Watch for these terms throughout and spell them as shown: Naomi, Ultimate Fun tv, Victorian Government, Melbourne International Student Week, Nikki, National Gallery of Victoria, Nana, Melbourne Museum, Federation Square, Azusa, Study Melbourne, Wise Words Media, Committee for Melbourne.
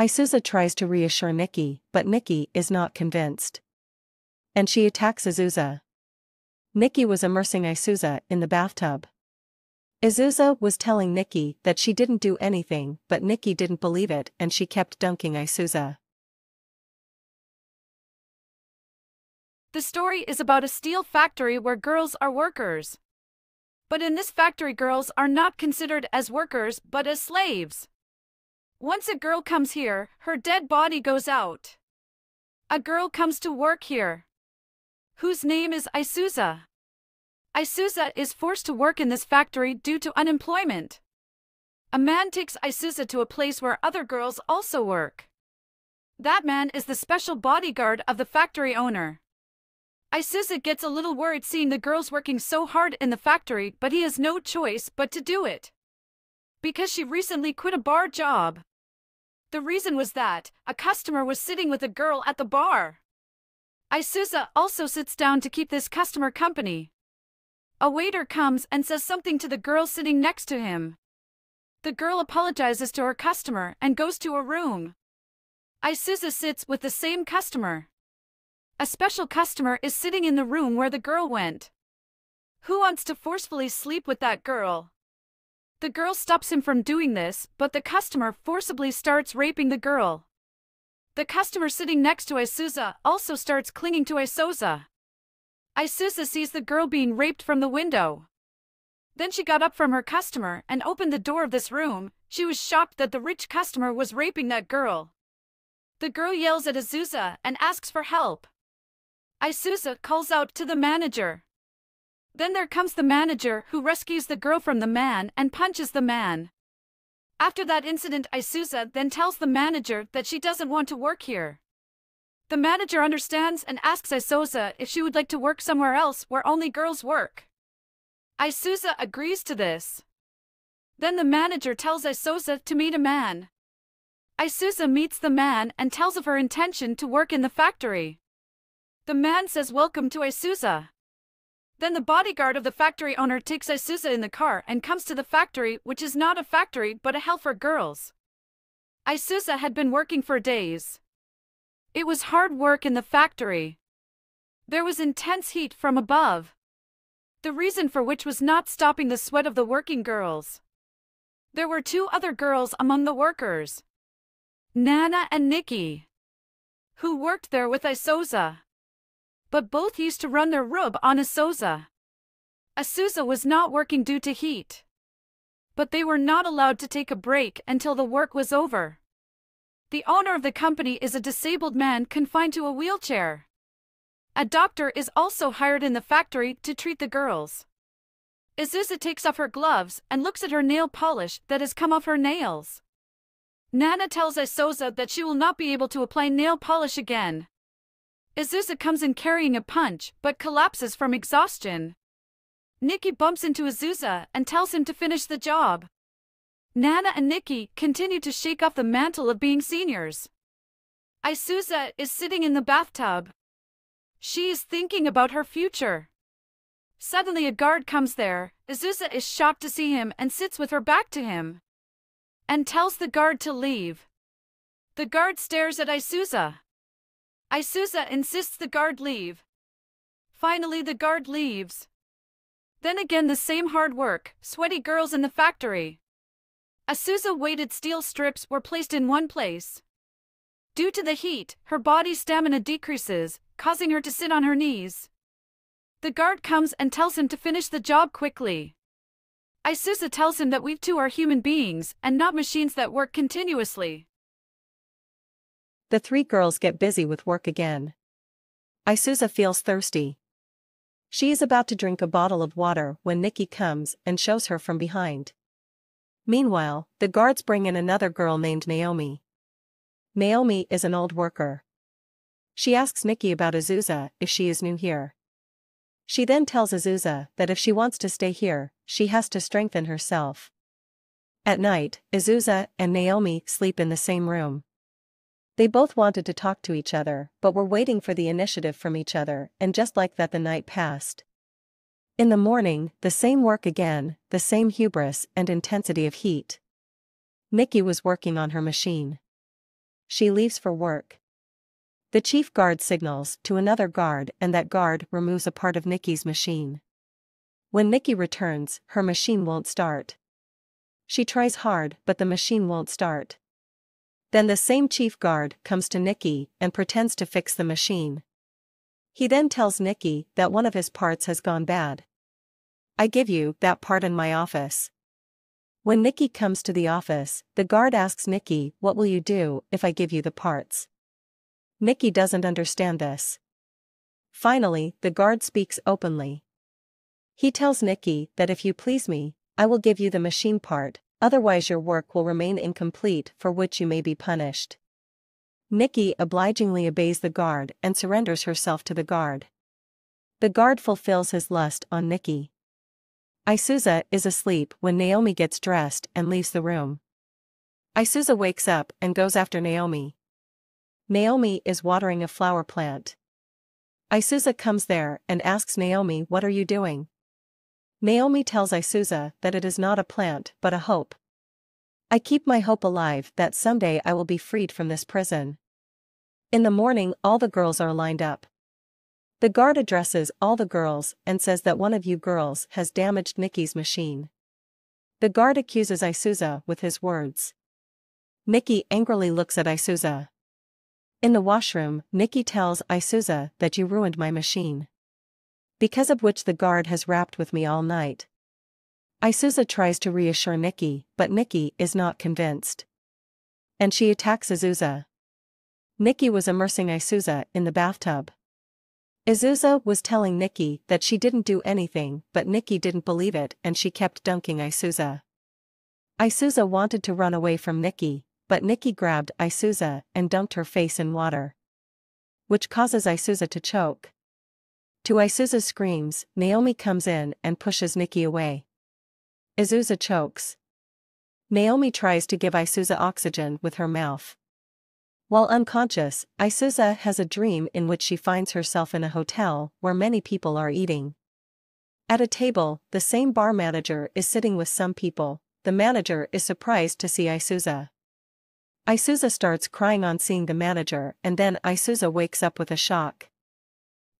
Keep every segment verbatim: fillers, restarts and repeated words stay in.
Azusa tries to reassure Nikki, but Nikki is not convinced. And she attacks Azusa. Nikki was immersing Azusa in the bathtub. Azusa was telling Nikki that she didn't do anything, but Nikki didn't believe it and she kept dunking Azusa. The story is about a steel factory where girls are workers. But in this factory, girls are not considered as workers but as slaves. Once a girl comes here, her dead body goes out. A girl comes to work here, whose name is Azusa. Azusa is forced to work in this factory due to unemployment. A man takes Azusa to a place where other girls also work. That man is the special bodyguard of the factory owner. Azusa gets a little worried seeing the girls working so hard in the factory, but he has no choice but to do it, because she recently quit a bar job. The reason was that a customer was sitting with a girl at the bar. Azusa also sits down to keep this customer company. A waiter comes and says something to the girl sitting next to him. The girl apologizes to her customer and goes to her room. Azusa sits with the same customer. A special customer is sitting in the room where the girl went, who wants to forcefully sleep with that girl. The girl stops him from doing this, but the customer forcibly starts raping the girl. The customer sitting next to Azusa also starts clinging to Azusa. Azusa sees the girl being raped from the window. Then she got up from her customer and opened the door of this room. She was shocked that the rich customer was raping that girl. The girl yells at Azusa and asks for help. Azusa calls out to the manager. Then there comes the manager, who rescues the girl from the man and punches the man. After that incident, Azusa then tells the manager that she doesn't want to work here. The manager understands and asks Azusa if she would like to work somewhere else where only girls work. Azusa agrees to this. Then the manager tells Azusa to meet a man. Azusa meets the man and tells of her intention to work in the factory. The man says welcome to Azusa. Then the bodyguard of the factory owner takes Azusa in the car and comes to the factory, which is not a factory but a hell for girls. Azusa had been working for days. It was hard work in the factory. There was intense heat from above, the reason for which was not stopping the sweat of the working girls. There were two other girls among the workers, Nana and Nikki, who worked there with Azusa. But both used to run their rub on Azusa. Azusa was not working due to heat, but they were not allowed to take a break until the work was over. The owner of the company is a disabled man confined to a wheelchair. A doctor is also hired in the factory to treat the girls. Azusa takes off her gloves and looks at her nail polish that has come off her nails. Nana tells Azusa that she will not be able to apply nail polish again. Azusa comes in carrying a punch, but collapses from exhaustion. Nikki bumps into Azusa and tells him to finish the job. Nana and Nikki continue to shake off the mantle of being seniors. Azusa is sitting in the bathtub. She is thinking about her future. Suddenly a guard comes there. Azusa is shocked to see him and sits with her back to him, and tells the guard to leave. The guard stares at Azusa. Azusa insists the guard leave. Finally the guard leaves. Then again the same hard work, sweaty girls in the factory. Azusa weighted steel strips were placed in one place. Due to the heat, her body's stamina decreases, causing her to sit on her knees. The guard comes and tells him to finish the job quickly. Azusa tells him that we too are human beings and not machines that work continuously. The three girls get busy with work again. Azusa feels thirsty. She is about to drink a bottle of water when Nikki comes and shows her from behind. Meanwhile, the guards bring in another girl named Naomi. Naomi is an old worker. She asks Nikki about Azusa if she is new here. She then tells Azusa that if she wants to stay here, she has to strengthen herself. At night, Azusa and Naomi sleep in the same room. They both wanted to talk to each other, but were waiting for the initiative from each other, and just like that the night passed. In the morning, the same work again, the same hubris and intensity of heat. Nikki was working on her machine. she leaves for work. The chief guard signals to another guard and that guard removes a part of Nikki's machine. When Nikki returns, her machine won't start. She tries hard but the machine won't start. Then the same chief guard comes to Nikki and pretends to fix the machine. He then tells Nikki that one of his parts has gone bad. "I give you that part in my office." When Nikki comes to the office, the guard asks Nikki, "What will you do if I give you the parts?" Nikki doesn't understand this. Finally, the guard speaks openly. He tells Nikki that if you please me, I will give you the machine part, otherwise your work will remain incomplete, for which you may be punished. Nikki obligingly obeys the guard and surrenders herself to the guard. The guard fulfills his lust on Nikki. Azusa is asleep when Naomi gets dressed and leaves the room. Azusa wakes up and goes after Naomi. Naomi is watering a flower plant. Azusa comes there and asks Naomi, "What are you doing?" Naomi tells Azusa that it is not a plant but a hope. "I keep my hope alive that someday I will be freed from this prison." In the morning, all the girls are lined up. The guard addresses all the girls and says that one of you girls has damaged Nikki's machine. The guard accuses Azusa with his words. Nikki angrily looks at Azusa. In the washroom, Nikki tells Azusa that you ruined my machine, because of which the guard has rapped with me all night. Azusa tries to reassure Nikki, but Nikki is not convinced, and she attacks Azusa. Nikki was immersing Azusa in the bathtub. Azusa was telling Nikki that she didn't do anything, but Nikki didn't believe it and she kept dunking Azusa. Azusa wanted to run away from Nikki, but Nikki grabbed Azusa and dunked her face in water, which causes Azusa to choke. To Azusa's screams, Naomi comes in and pushes Nikki away. Azusa chokes. Naomi tries to give Azusa oxygen with her mouth. While unconscious, Azusa has a dream in which she finds herself in a hotel where many people are eating. At a table, the same bar manager is sitting with some people. The manager is surprised to see Azusa. Azusa starts crying on seeing the manager, and then Azusa wakes up with a shock.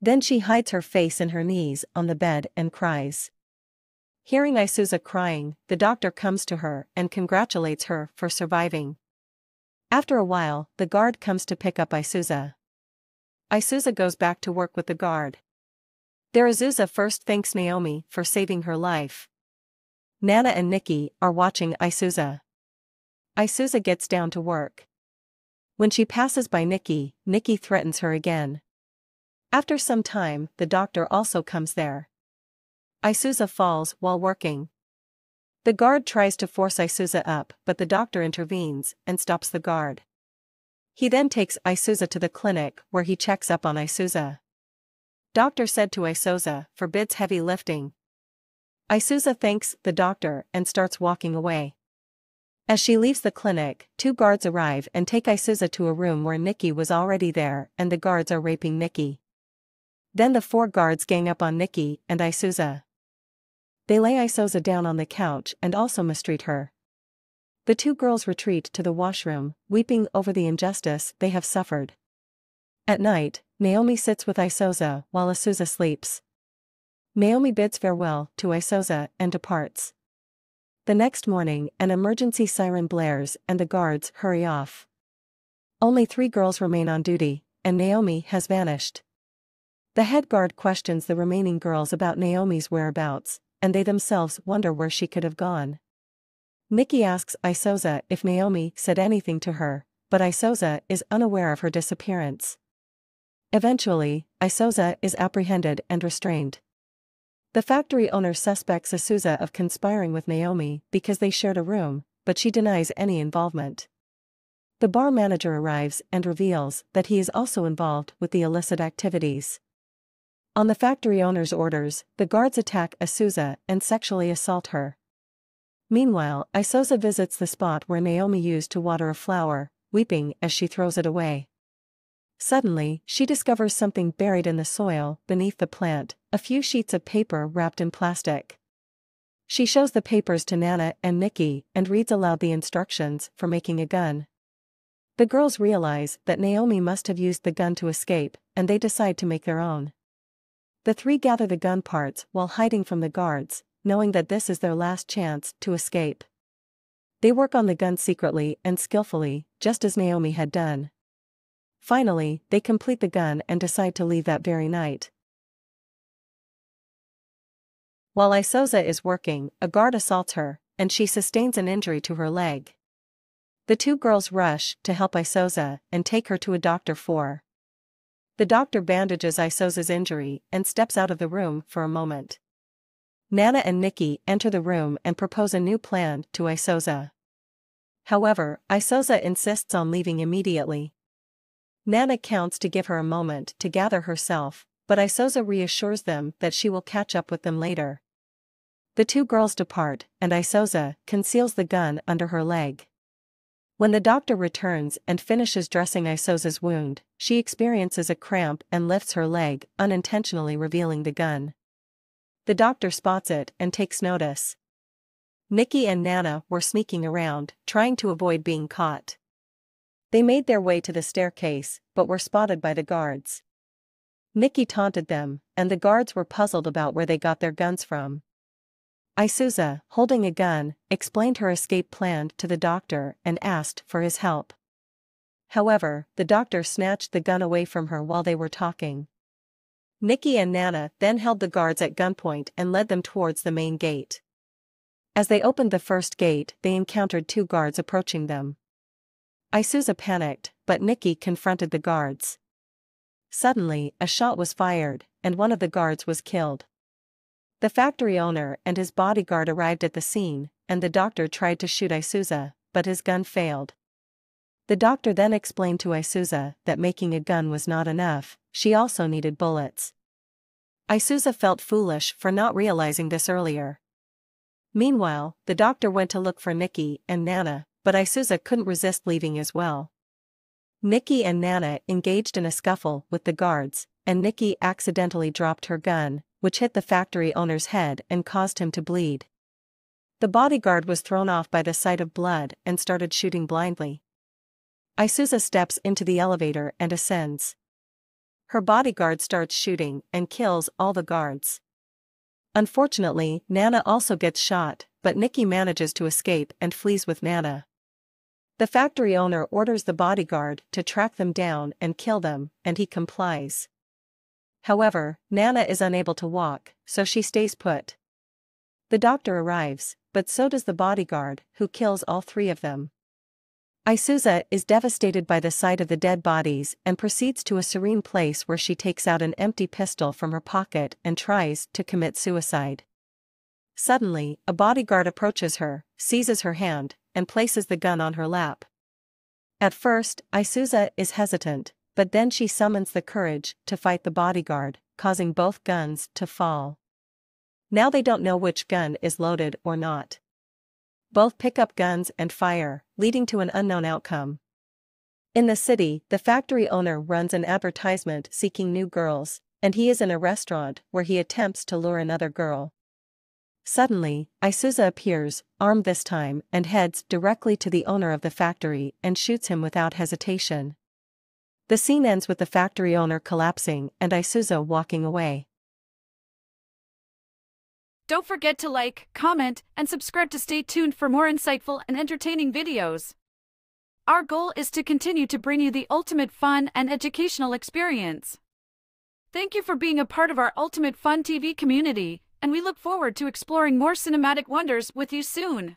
Then she hides her face in her knees on the bed and cries. Hearing Azusa crying, the doctor comes to her and congratulates her for surviving. After a while, the guard comes to pick up Azusa. Azusa goes back to work with the guard. There Azusa first thanks Naomi for saving her life. Nana and Nikki are watching Azusa. Azusa gets down to work. When she passes by Nikki, Nikki threatens her again. After some time, the doctor also comes there. Azusa falls while working. The guard tries to force Azusa up, but the doctor intervenes and stops the guard. He then takes Azusa to the clinic where he checks up on Azusa. Doctor said to Azusa, forbids heavy lifting. Azusa thanks the doctor and starts walking away. As she leaves the clinic, two guards arrive and take Azusa to a room where Nikki was already there and the guards are raping Nikki. Then the four guards gang up on Nikki and Azusa. They lay Azusa down on the couch and also mistreat her. The two girls retreat to the washroom, weeping over the injustice they have suffered. At night, Naomi sits with Azusa while Azusa sleeps. Naomi bids farewell to Azusa and departs. The next morning, an emergency siren blares and the guards hurry off. Only three girls remain on duty, and Naomi has vanished. The head guard questions the remaining girls about Naomi's whereabouts, and they themselves wonder where she could have gone. Nikki asks Azusa if Naomi said anything to her, but Azusa is unaware of her disappearance. Eventually, Azusa is apprehended and restrained. The factory owner suspects Azusa of conspiring with Naomi because they shared a room, but she denies any involvement. The bar manager arrives and reveals that he is also involved with the illicit activities. On the factory owner's orders, the guards attack Azusa and sexually assault her. Meanwhile, Azusa visits the spot where Naomi used to water a flower, weeping as she throws it away. Suddenly, she discovers something buried in the soil beneath the plant, a few sheets of paper wrapped in plastic. She shows the papers to Nana and Nikki and reads aloud the instructions for making a gun. The girls realize that Naomi must have used the gun to escape, and they decide to make their own. The three gather the gun parts while hiding from the guards, knowing that this is their last chance to escape. They work on the gun secretly and skillfully, just as Naomi had done. Finally, they complete the gun and decide to leave that very night. While Azusa is working, a guard assaults her, and she sustains an injury to her leg. The two girls rush to help Azusa and take her to a doctor for. The doctor bandages Azusa's injury and steps out of the room for a moment. Nana and Nikki enter the room and propose a new plan to Azusa. However, Azusa insists on leaving immediately. Nana counts to give her a moment to gather herself, but Azusa reassures them that she will catch up with them later. The two girls depart, and Azusa conceals the gun under her leg. When the doctor returns and finishes dressing Azusa's wound, she experiences a cramp and lifts her leg, unintentionally revealing the gun. The doctor spots it and takes notice. Nikki and Nana were sneaking around, trying to avoid being caught. They made their way to the staircase, but were spotted by the guards. Nikki taunted them, and the guards were puzzled about where they got their guns from. Azusa, holding a gun, explained her escape plan to the doctor and asked for his help. However, the doctor snatched the gun away from her while they were talking. Nikki and Nana then held the guards at gunpoint and led them towards the main gate. As they opened the first gate, they encountered two guards approaching them. Azusa panicked, but Nikki confronted the guards. Suddenly, a shot was fired, and one of the guards was killed. The factory owner and his bodyguard arrived at the scene, and the doctor tried to shoot Azusa, but his gun failed. The doctor then explained to Azusa that making a gun was not enough, she also needed bullets. Azusa felt foolish for not realizing this earlier. Meanwhile, the doctor went to look for Nikki and Nana, but Azusa couldn't resist leaving as well. Nikki and Nana engaged in a scuffle with the guards, and Nikki accidentally dropped her gun, which hit the factory owner's head and caused him to bleed. The bodyguard was thrown off by the sight of blood and started shooting blindly. Azusa steps into the elevator and ascends. Her bodyguard starts shooting and kills all the guards. Unfortunately, Nana also gets shot, but Nikki manages to escape and flees with Nana. The factory owner orders the bodyguard to track them down and kill them, and he complies. However, Nana is unable to walk, so she stays put. The doctor arrives, but so does the bodyguard, who kills all three of them. Azusa is devastated by the sight of the dead bodies and proceeds to a serene place where she takes out an empty pistol from her pocket and tries to commit suicide. Suddenly, a bodyguard approaches her, seizes her hand, and places the gun on her lap. At first, Azusa is hesitant, but then she summons the courage to fight the bodyguard, causing both guns to fall. Now they don't know which gun is loaded or not. Both pick up guns and fire, leading to an unknown outcome. In the city, the factory owner runs an advertisement seeking new girls, and he is in a restaurant where he attempts to lure another girl. Suddenly, Azusa appears, armed this time, and heads directly to the owner of the factory and shoots him without hesitation. The scene ends with the factory owner collapsing and Azusa walking away. Don't forget to like, comment, and subscribe to stay tuned for more insightful and entertaining videos. Our goal is to continue to bring you the ultimate fun and educational experience. Thank you for being a part of our Ultimate Fun T V community, and we look forward to exploring more cinematic wonders with you soon.